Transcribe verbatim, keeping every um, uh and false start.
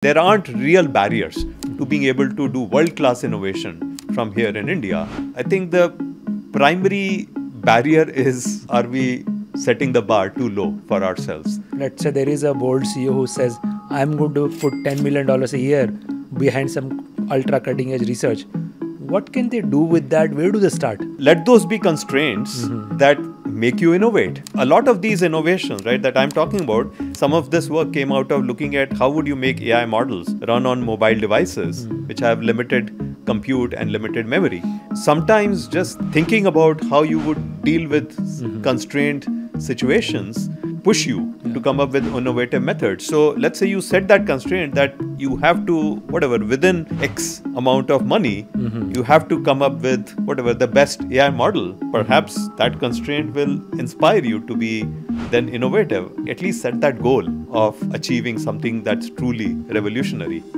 There aren't real barriers to being able to do world-class innovation from here in India. I think the primary barrier is, are we setting the bar too low for ourselves? Let's say there is a bold C E O who says, I'm going to put ten million dollars a year behind some ultra-cutting-edge research. What can they do with that? Where do they start? Let those be constraints mm-hmm. that make you innovate. A lot of these innovations, right, that I'm talking about, some of this work came out of looking at how would you make A I models run on mobile devices, mm-hmm. which have limited compute and limited memory. Sometimes just thinking about how you would deal with mm-hmm. constrained situations push you yeah. to come up with innovative methods. So let's say you set that constraint that you have to, whatever, within X amount of money, mm-hmm. you have to come up with, whatever, the best A I model. Perhaps mm-hmm. that constraint will inspire you to be then innovative. At least set that goal of achieving something that's truly revolutionary.